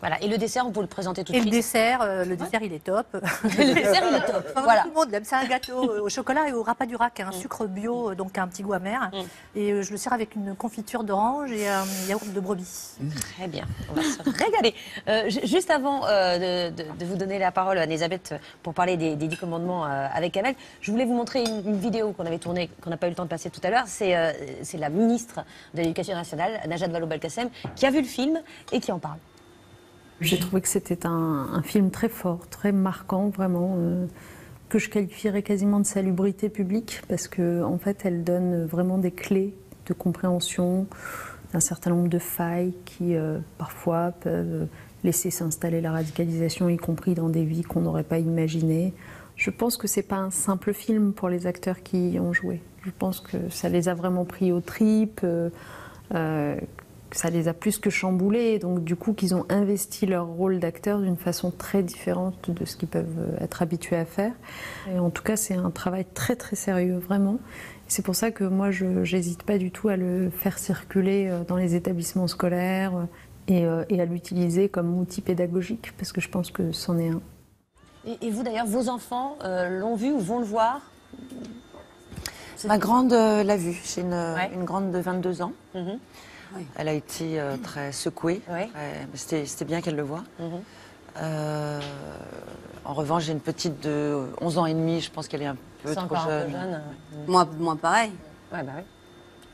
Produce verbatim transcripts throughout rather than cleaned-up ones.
Voilà. Et le dessert, vous pouvez le présenter tout de suite. Et le dessert, euh, le dessert, ouais. il est top. Le dessert, il est top. Enfin, voilà. Tout le monde l'aime. C'est un gâteau au chocolat et au rapadurac, un mmh. sucre bio, donc un petit goût amer. Mmh. Et je le sers avec une confiture d'orange et un yaourt de brebis. Mmh. Très bien. On va se régaler. Euh, juste avant euh, de, de, de vous donner la parole, Anne-Elisabeth, pour parler des Dix Commandements euh, avec Kamel, je voulais vous montrer une, une vidéo qu'on avait tournée, qu'on n'a pas eu le temps de passer tout à l'heure. C'est euh, la ministre de l'Éducation nationale, Najat Vallaud-Belkacem, qui a vu le film et qui en parle. J'ai trouvé que c'était un, un film très fort, très marquant, vraiment, euh, que je qualifierais quasiment de salubrité publique, parce que en fait, elle donne vraiment des clés de compréhension d'un certain nombre de failles qui, euh, parfois, peuvent laisser s'installer la radicalisation, y compris dans des vies qu'on n'aurait pas imaginées. Je pense que c'est pas un simple film pour les acteurs qui y ont joué. Je pense que ça les a vraiment pris aux tripes, euh, euh, ça les a plus que chamboulés, donc du coup qu'ils ont investi leur rôle d'acteur d'une façon très différente de ce qu'ils peuvent être habitués à faire. Et en tout cas, c'est un travail très très sérieux, vraiment. C'est pour ça que moi, je n'hésite pas du tout à le faire circuler dans les établissements scolaires et, et à l'utiliser comme outil pédagogique, parce que je pense que c'en est un. Et, et vous d'ailleurs, vos enfants euh, l'ont vu ou vont le voir? Ma grande euh, l'a vu, j'ai une, ouais. une grande de vingt-deux ans. Mm-hmm. Oui. Elle a été euh, très secouée, oui. C'était bien qu'elle le voie. Mm-hmm. euh, en revanche, j'ai une petite de onze ans et demi, je pense qu'elle est un peu trop jeune. Un peu jeune. Mm-hmm. Moi, moi pareil. Ouais, bah oui.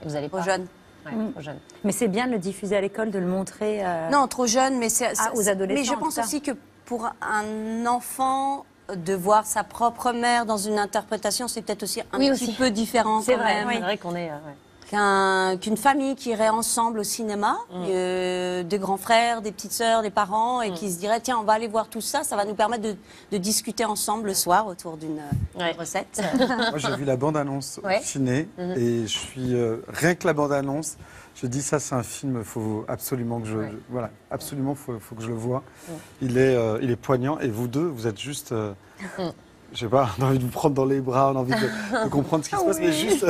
Vous allez pas... Trop jeune. Ouais, mm. trop jeune. Mais c'est bien de le diffuser à l'école, de le montrer... Euh... Non, trop jeune, mais c'est... Ah, aux adolescents. Mais je pense aussi que pour un enfant... de voir sa propre mère dans une interprétation, c'est peut-être aussi un oui, petit aussi. peu différent. C'est vrai, oui. vrai qu'on est... Euh, ouais. Qu'un, qu'une famille qui irait ensemble au cinéma, mmh. euh, des grands frères, des petites sœurs, des parents, et mmh. qui se dirait, tiens, on va aller voir tout ça, ça va nous permettre de, de discuter ensemble le soir autour d'une ouais. recette. Moi, j'ai vu la bande-annonce ouais. au ciné, mmh. et je suis... Euh, rien que la bande-annonce, je dis, ça, c'est un film, il faut absolument que je... Ouais. je voilà, absolument, faut, faut que je le voie. Ouais. Il est, euh, il est poignant, et vous deux, vous êtes juste... Euh, mmh. Je sais pas, on a envie de vous prendre dans les bras, on a envie de, de comprendre ce qui se passe, oui. mais juste, euh,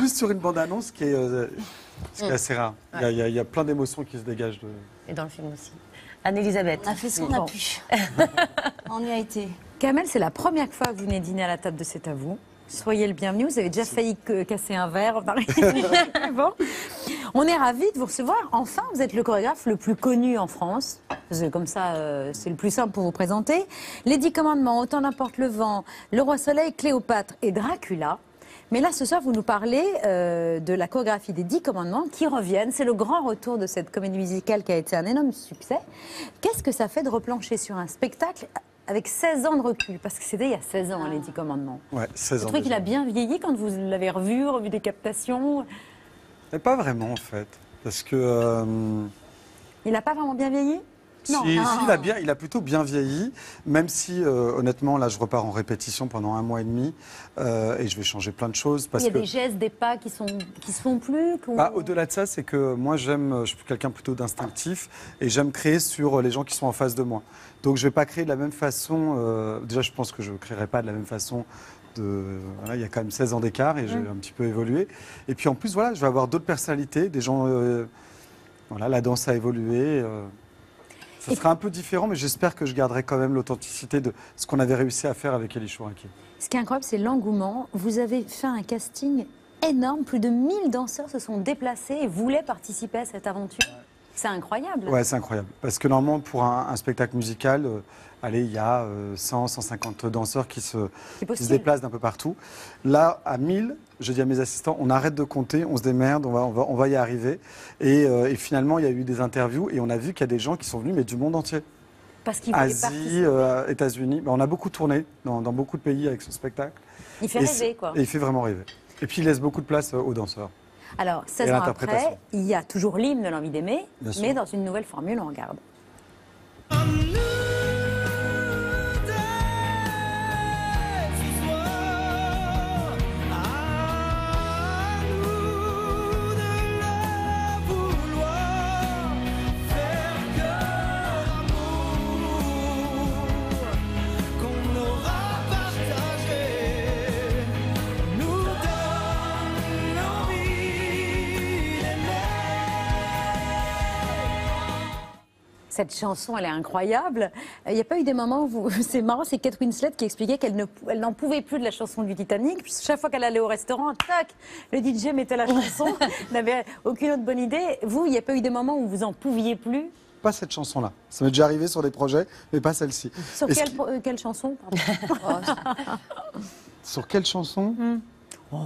juste sur une bande-annonce, qui est, euh, ce qui est assez rare. Ouais. Il, y a, il y a plein d'émotions qui se dégagent. De... Et dans le film aussi. Anne-Elisabeth. On a fait ce qu'on a pu. On y a été. Kamel, c'est la première fois que vous venez dîner à la table de C'est à vous. Soyez le bienvenu. Vous avez déjà failli casser un verre dans les... Bon. On est ravis de vous recevoir. Enfin, vous êtes le chorégraphe le plus connu en France. Parce que comme ça, euh, c'est le plus simple pour vous présenter. Les Dix Commandements, Autant n'importe le vent, Le Roi Soleil, Cléopâtre et Dracula. Mais là, ce soir, vous nous parlez euh, de la chorégraphie des Dix Commandements qui reviennent. C'est le grand retour de cette comédie musicale qui a été un énorme succès. Qu'est-ce que ça fait de replancher sur un spectacle avec seize ans de recul, parce que c'était il y a seize ans, ah. les Dix Commandements. Ouais, seize ans. Vous trouvez qu'il a bien vieilli quand vous l'avez revu, revu des captations? Mais pas vraiment, en fait. Parce que... Euh... Il n'a pas vraiment bien vieilli? Non. Si, ah. si, il a bien, il a plutôt bien vieilli, même si, euh, honnêtement, là, je repars en répétition pendant un mois et demi, euh, et je vais changer plein de choses. Parce il y a que... des gestes, des pas qui sont, qui se font plus. Bah, au-delà de ça, c'est que moi, j'aime, je suis quelqu'un plutôt d'instinctif, et j'aime créer sur les gens qui sont en face de moi. Donc, je ne vais pas créer de la même façon. Euh, déjà, je pense que je ne créerai pas de la même façon. De, voilà, il y a quand même seize ans d'écart, et j'ai mmh. un petit peu évolué. Et puis, en plus, voilà, je vais avoir d'autres personnalités, des gens. Euh, voilà, la danse a évolué. Euh, Ce sera un peu différent, mais j'espère que je garderai quand même l'authenticité de ce qu'on avait réussi à faire avec Elie Chouraqui. Ce qui est incroyable, c'est l'engouement. Vous avez fait un casting énorme. Plus de mille danseurs se sont déplacés et voulaient participer à cette aventure. C'est incroyable. Ouais, c'est incroyable. Parce que normalement, pour un, un spectacle musical, euh, allez, il y a euh, cent, cent cinquante danseurs qui se, qui se déplacent d'un peu partout. Là, à mille, je dis à mes assistants, on arrête de compter, on se démerde, on va, on va, on va y arriver. Et, euh, et finalement, il y a eu des interviews et on a vu qu'il y a des gens qui sont venus, mais du monde entier. Parce qu'ils voulaient participer. Asie, euh, États-Unis. Ben, on a beaucoup tourné dans, dans beaucoup de pays avec ce spectacle. Il fait et rêver, quoi. Et il fait vraiment rêver. Et puis, il laisse beaucoup de place euh, aux danseurs. Alors, seize ans après, il y a toujours l'hymne de l'envie d'aimer, mais dans une nouvelle formule, on regarde. cette chanson, elle est incroyable. Il n'y a pas eu des moments où vous... C'est marrant, c'est Kate Winslet qui expliquait qu'elle ne... elle n'en pouvait plus de la chanson du Titanic. Puis chaque fois qu'elle allait au restaurant, tac, le D J mettait la chanson, n'avait aucune autre bonne idée. Vous, il n'y a pas eu des moments où vous en pouviez plus? Pas cette chanson-là. Ça m'est déjà arrivé sur des projets, mais pas celle-ci. Sur quelle, qui... euh, quelle chanson? Sur quelle chanson? mm. oh.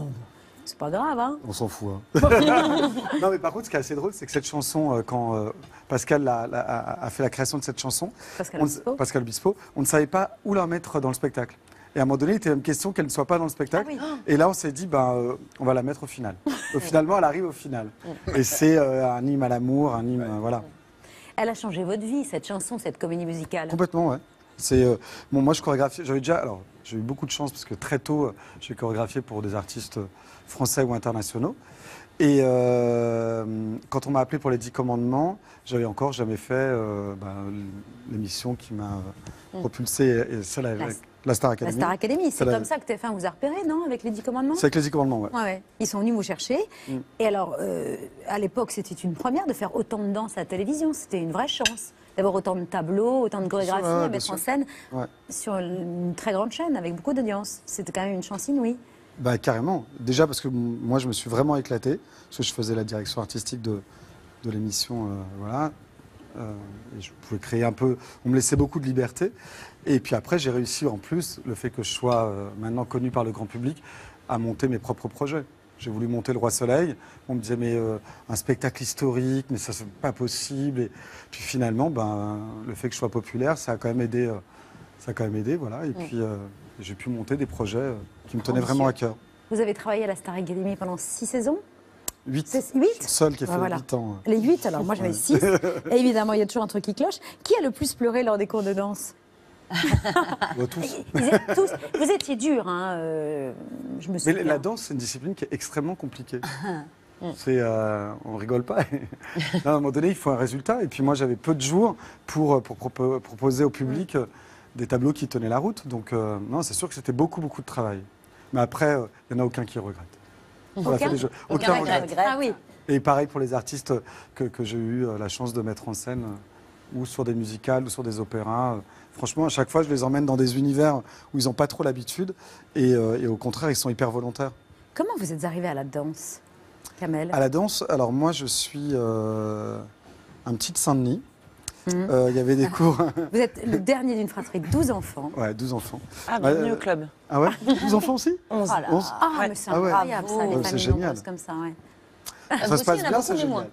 C'est pas grave, hein? On s'en fout. Hein. Non, mais par contre, ce qui est assez drôle, c'est que cette chanson, quand Pascal a, a, a fait la création de cette chanson, Pascal Obispo. On, Pascal Obispo, on ne savait pas où la mettre dans le spectacle. Et à un moment donné, il était même question qu'elle ne soit pas dans le spectacle. Ah oui. Et là, on s'est dit, ben, euh, on va la mettre au final. Finalement, elle arrive au final. Et c'est euh, un hymne à l'amour, un hymne, ouais. euh, voilà. Elle a changé votre vie, cette chanson, cette comédie musicale. Complètement, ouais. C'est euh, bon, moi, je chorégraphiais. J'avais déjà, alors, j'ai eu beaucoup de chance parce que très tôt, j'ai chorégraphié pour des artistes français ou internationaux. Et euh, quand on m'a appelé pour les Dix Commandements, j'avais encore jamais fait euh, bah, l'émission qui m'a propulsé, et celle avec la Star Academy. La Star Academy, c'est comme ça que T F un vous a repéré, non? Avec les Dix Commandements. C'est avec les Dix Commandements, ouais. ouais, ouais. Ils sont venus vous chercher. Mm. Et alors, euh, à l'époque, c'était une première de faire autant de danse à la télévision. C'était une vraie chance. D'avoir autant de tableaux, autant de chorégraphies à ouais, mettre sûr. en scène ouais. sur une très grande chaîne avec beaucoup d'audience. C'était quand même une chance inouïe. Bah, carrément. Déjà parce que moi, je me suis vraiment éclaté. Parce que je faisais la direction artistique de, de l'émission. Euh, voilà. Euh, et je pouvais créer un peu. On me laissait beaucoup de liberté. Et puis après, j'ai réussi en plus, le fait que je sois euh, maintenant connu par le grand public, à monter mes propres projets. J'ai voulu monter Le Roi Soleil. On me disait, mais euh, un spectacle historique, mais ça, c'est pas possible. Et puis finalement, ben, le fait que je sois populaire, ça a quand même aidé. Euh, ça a quand même aidé, voilà. Et oui. puis, euh, j'ai pu monter des projets euh, qui me tenaient oh, vraiment monsieur. à cœur. Vous avez travaillé à la Star Academy pendant six saisons? Huit. Huit Seul qui a fait ah, voilà. huit ans. Euh. Les huit, alors moi j'avais six. Et évidemment, il y a toujours un truc qui cloche. Qui a le plus pleuré lors des cours de danse? Bon, tous. tous. Vous étiez dur, hein, euh, je me souviens. Mais la danse, c'est une discipline qui est extrêmement compliquée. C'est, euh, on rigole pas. À un moment donné, il faut un résultat. Et puis moi, j'avais peu de jours pour, pour propo proposer au public euh, des tableaux qui tenaient la route. Donc euh, non, c'est sûr que c'était beaucoup, beaucoup de travail. Mais après, il euh, n'y en a aucun qui regrette. Aucun, aucun, aucun regrette. regrette. Ah, oui. Et pareil pour les artistes que, que j'ai eu euh, la chance de mettre en scène, euh, ou sur des musicales, ou sur des opéras. Euh, Franchement, à chaque fois, je les emmène dans des univers où ils n'ont pas trop l'habitude. Et, euh, et au contraire, ils sont hyper volontaires. Comment vous êtes arrivé à la danse, Kamel? À la danse, alors moi, je suis euh, un petit de Saint-Denis. Il mmh. euh, y avait des cours... Vous êtes le dernier d'une fratrie de douze enfants. Ouais, douze enfants. Ah, bienvenue bah, euh, au club. Ah ouais? douze enfants aussi? onze. Ah, ah ouais. Mais c'est incroyable, ah ouais. ça, les euh, familles nombreuses comme ça, ouais. Ça se aussi, passe bien, c'est génial.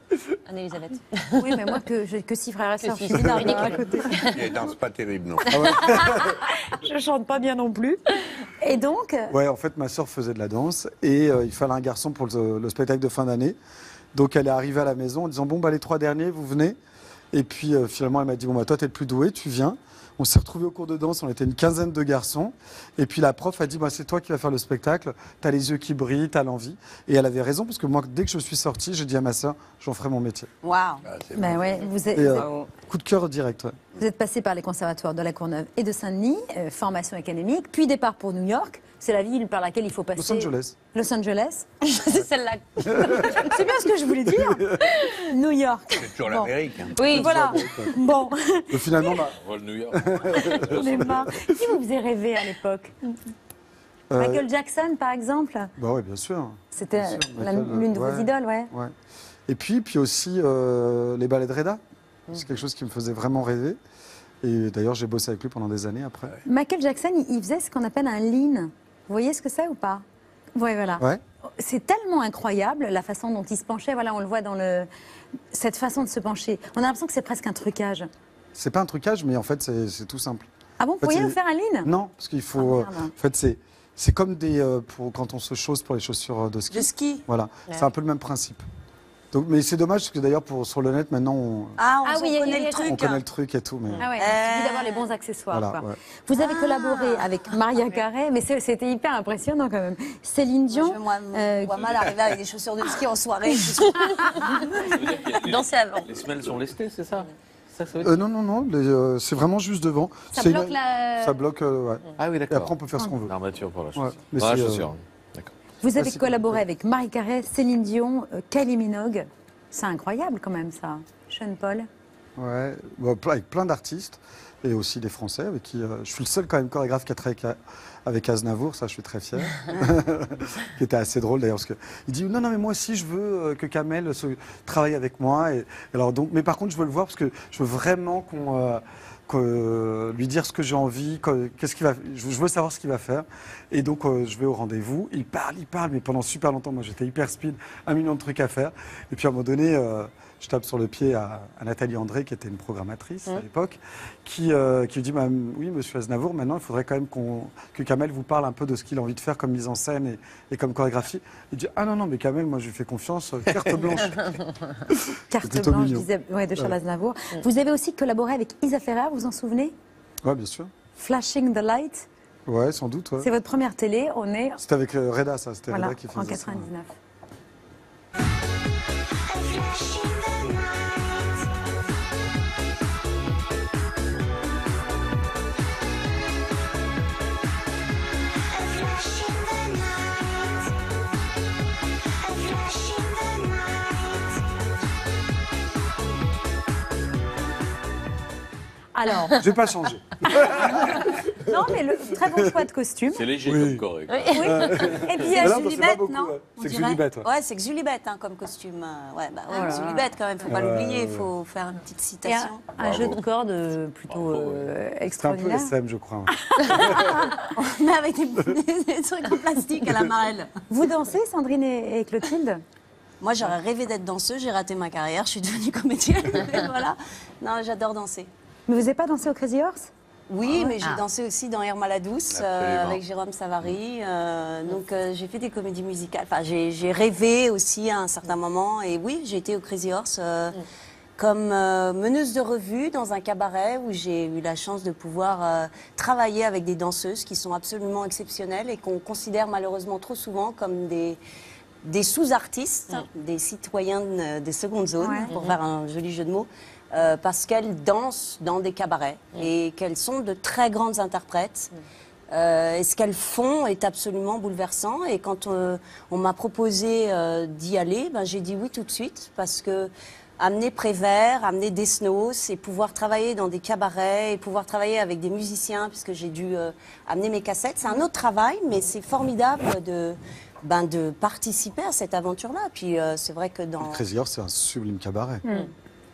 Anne Elisabeth. Oui, mais moi, que, que six frères et sœurs, je suis dans à côté. Et danse pas terrible, non. Ah ouais. Je chante pas bien non plus. Et donc? Ouais, en fait, ma sœur faisait de la danse et euh, il fallait un garçon pour le, le spectacle de fin d'année. Donc, elle est arrivée à la maison en disant, bon, bah, les trois derniers, vous venez. Et puis, euh, finalement, elle m'a dit, bon, bah, toi, t'es le plus doué, tu viens. On s'est retrouvés au cours de danse, on était une quinzaine de garçons. Et puis la prof a dit, bah, c'est toi qui vas faire le spectacle, t'as les yeux qui brillent, t'as l'envie. Et elle avait raison, parce que moi, dès que je suis sortie, j'ai dit à ma soeur, j'en ferai mon métier. Waouh. Wow. Ouais, vous êtes... euh, coup de cœur direct. Ouais. Vous êtes passé par les conservatoires de la Courneuve et de Saint-Denis, euh, formation académique, puis départ pour New York. C'est la ville par laquelle il faut passer... Los Angeles. Los Angeles. C'est celle-là. C'est bien ce que je voulais dire. New York. C'est toujours bon. l'Amérique. Hein. Oui, voilà. Bon. Et finalement, bah... on New York. Qui vous faisait rêver à l'époque? euh... Michael Jackson, par exemple? Bah oui, bien sûr. C'était l'une de ouais. vos idoles, ouais. ouais. Et puis, puis aussi, euh, les ballets de Reda. Mm. C'est quelque chose qui me faisait vraiment rêver. Et d'ailleurs, j'ai bossé avec lui pendant des années après. Ouais. Michael Jackson, il faisait ce qu'on appelle un lean. Vous voyez ce que c'est ou pas? Oui, voilà. Ouais. C'est tellement incroyable la façon dont il se penchait. Voilà, on le voit dans le... cette façon de se pencher. On a l'impression que c'est presque un trucage. C'est pas un trucage, mais en fait, c'est tout simple. Ah bon? Vous pourriez nous faire un lean? Non, parce qu'il faut... Ah, euh, en fait, c'est comme des, euh, pour, quand on se chausse pour les chaussures de ski. Le ski. Voilà, ouais. C'est un peu le même principe. Donc, mais c'est dommage, parce que d'ailleurs, sur le net, maintenant, on, ah, on, ah, oui, on connaît le truc. On hein. connaît le truc et tout. Mais... Ah ouais, euh... d'avoir les bons accessoires. Voilà, quoi. Ouais. Vous avez ah. collaboré avec Mariah Carey, mais c'était hyper impressionnant quand même. Céline Dion. Moi, je euh... vois mal arriver avec des chaussures de ski en soirée. les... Danser avant. Les semelles sont lestées, c'est ça? Ça, ça veut dire... euh, non, non, non, euh, c'est vraiment juste devant. Ça bloque la... Ça bloque, euh, ouais. Ah oui, d'accord. Et après, on peut faire ce qu'on veut. L'armature pour la chaussure. Ouais. Pour la chaussure. Euh... Vous avez collaboré avec Mariah Carey, Céline Dion, Kylie Minogue. C'est incroyable quand même ça. Sean Paul. Ouais, avec plein d'artistes et aussi des Français avec qui euh, je suis le seul quand même chorégraphe qui a travaillé avec, avec Aznavour, ça je suis très fier, qui était assez drôle d'ailleurs parce que il dit non non mais moi aussi je veux que Kamel se, travaille avec moi et alors donc mais par contre je veux le voir parce que je veux vraiment qu'on euh, Que, lui dire ce que j'ai envie, qu'est-ce qu'il va, je veux savoir ce qu'il va faire. Et donc euh, je vais au rendez-vous, il parle, il parle, mais pendant super longtemps, moi j'étais hyper speed, un million de trucs à faire. Et puis à un moment donné, euh, je tape sur le pied à, à Nathalie André, qui était une programmatrice mmh. à l'époque, qui, euh, qui lui dit, bah, oui monsieur Aznavour, maintenant il faudrait quand même qu'on, que Kamel vous parle un peu de ce qu'il a envie de faire comme mise en scène et, et comme chorégraphie. Il dit, ah non, non, mais Kamel, moi je lui fais confiance, carte blanche. Carte blanche ouais, de Charles Aznavour. Ouais. Vous avez aussi collaboré avec Isa Ferrer, vous en souvenez? Oui, bien sûr. Flashing the Light. Oui, sans doute. Ouais. C'est votre première télé, on est... C'était avec euh, Reda, ça, c'était voilà, Reda qui faisait en quatre-vingt-dix-neuf. Ça. Alors... Je n'ai pas changé. Non, mais le très bon choix de costume. C'est léger oui. comme correct. Oui. Oui. Et puis il y a Julie Bette, non? C'est que Julie Bette. Ouais, c'est que Julie Bette hein, comme costume. Ouais, bah, ouais, oh Julie Bette quand même, faut pas euh... l'oublier, il faut faire une petite citation. Un, un jeu de cordes plutôt euh, extraordinaire. C'est un peu S M, je crois. Hein. Mais avec des, des trucs en plastique à la marelle. Vous dansez, Sandrine et, et Clotilde? Moi, j'aurais rêvé d'être danseuse, j'ai raté ma carrière, je suis devenue comédienne. Voilà. Non, j'adore danser. Mais vous n'avez pas dansé au Crazy Horse? Oui, ah, mais j'ai ah. dansé aussi dans Irma la Douce euh, avec Jérôme Savary. Euh, donc euh, j'ai fait des comédies musicales. Enfin, j'ai rêvé aussi à un certain moment. Et oui, j'ai été au Crazy Horse euh, mm. comme euh, meneuse de revue dans un cabaret où j'ai eu la chance de pouvoir euh, travailler avec des danseuses qui sont absolument exceptionnelles et qu'on considère malheureusement trop souvent comme des... des sous-artistes, mmh. des citoyennes des secondes zones, ouais. pour mmh. faire un joli jeu de mots, euh, parce qu'elles dansent dans des cabarets mmh. et qu'elles sont de très grandes interprètes. Mmh. Euh, et ce qu'elles font est absolument bouleversant. Et quand euh, on m'a proposé euh, d'y aller, ben, j'ai dit oui tout de suite, parce que amener Prévert, amener Desnos et pouvoir travailler dans des cabarets et pouvoir travailler avec des musiciens, puisque j'ai dû euh, amener mes cassettes, c'est un autre travail, mais c'est formidable de... Ben de participer à cette aventure-là. Puis euh, c'est vrai que dans... Le Crazy Horse, c'est un sublime cabaret. Mmh.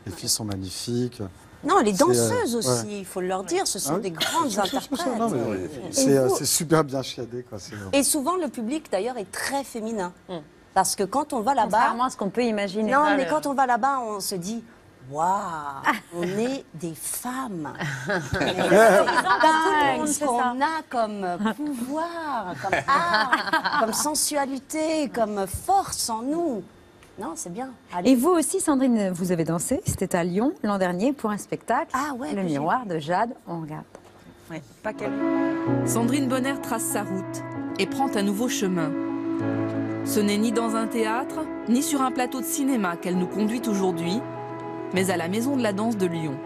Les filles sont magnifiques. Non, les danseuses euh, aussi, il ouais. faut leur dire, ce sont ah oui. des grandes interprètes. Oui. C'est euh, super bien chiadé. Quoi, et souvent, le public, d'ailleurs, est très féminin. Mmh. Parce que quand on va là-bas... Contrairement à ce qu'on peut imaginer. Non, mais le... quand on va là-bas, on se dit... Waouh, on est des femmes. Ce qu'on a comme pouvoir, comme art, comme sensualité, comme force en nous. Non, c'est bien. Allez. Et vous aussi, Sandrine, vous avez dansé. C'était à Lyon l'an dernier pour un spectacle. Ah ouais. Le Miroir de Jade. On regarde. Ouais, pas quel. Sandrine Bonnaire trace sa route et prend un nouveau chemin. Ce n'est ni dans un théâtre, ni sur un plateau de cinéma qu'elle nous conduit aujourd'hui, mais à la Maison de la Danse de Lyon.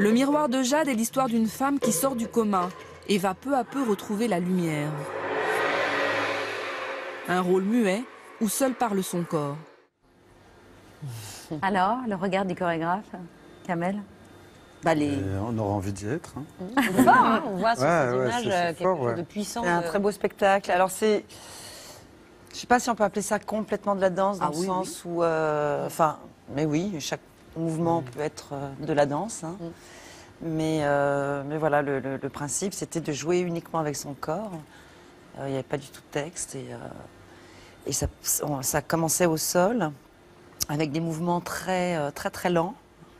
Le Miroir de Jade est l'histoire d'une femme qui sort du coma et va peu à peu retrouver la lumière. Un rôle muet où seul parle son corps. Alors, le regard du chorégraphe, Kamel ? Bah les... euh, on aura envie d'y être. Hein. On, voit, hein, on voit sur ouais, ces ouais, images quelque fort, chose ouais. de puissant. C'est un très beau spectacle. Alors c'est... Je ne sais pas si on peut appeler ça complètement de la danse, dans ah, le oui, sens oui. où... Euh, enfin, mais oui, chaque mouvement peut être de la danse. Hein. Mm. Mais, euh, mais voilà, le, le, le principe, c'était de jouer uniquement avec son corps. Il euh, n'y avait pas du tout de texte. Et, euh, et ça, on, ça commençait au sol, avec des mouvements très, très, très lents.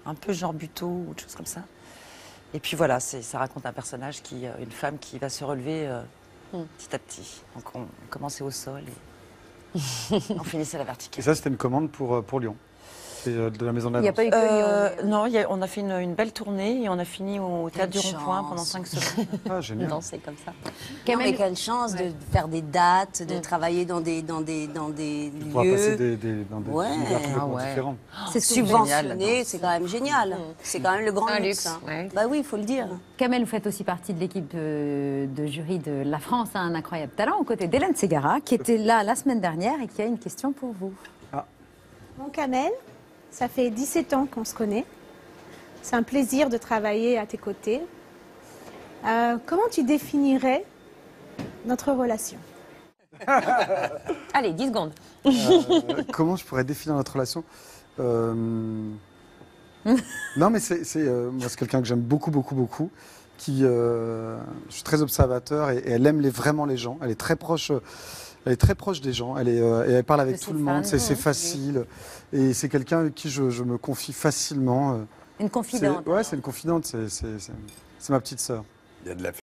Un peu genre buto ou des choses comme ça. Et puis voilà, ça raconte un personnage, qui, une femme qui va se relever euh, mm. petit à petit. Donc on, on commençait au sol. Et... on finissait la verticale. Et ça, c'était une commande pour, pour Lyon, de la Maison de la Danse. Il n'y a pas eu que euh, Lyon. Non, y a, on a fait une, une belle tournée et on a fini au Théâtre du Rond-Point pendant cinq semaines. Ah, génial. Danser comme ça. Non, mais quelle chance ouais. de faire des dates, de ouais. travailler dans des, dans des, dans des de lieux. Pouvoir passer des, des, dans des ouais. univers complètement ah ouais. différents. C'est subventionné, c'est quand même génial. C'est quand même le grand un luxe. Luxe. Ouais. Bah oui, il faut le dire. Kamel, vous faites aussi partie de l'équipe de, de jury de La France, un incroyable talent, aux côtés d'Hélène Ségara, qui était là la semaine dernière et qui a une question pour vous. Mon Kamel, ça fait dix-sept ans qu'on se connaît. C'est un plaisir de travailler à tes côtés. Euh, comment tu définirais notre relation? Allez, dix secondes. Euh, comment je pourrais définir notre relation? euh... Non, mais c'est euh, quelqu'un que j'aime beaucoup, beaucoup, beaucoup. Qui, euh, je suis très observateur et, et elle aime les, vraiment les gens. Elle est très proche, elle est très proche des gens. Elle, est, euh, et elle parle avec tout le monde. C'est facile. Et c'est quelqu'un avec qui je, je me confie facilement. Une confidente. Ouais, c'est une confidente. C'est ma petite sœur. Il y a de la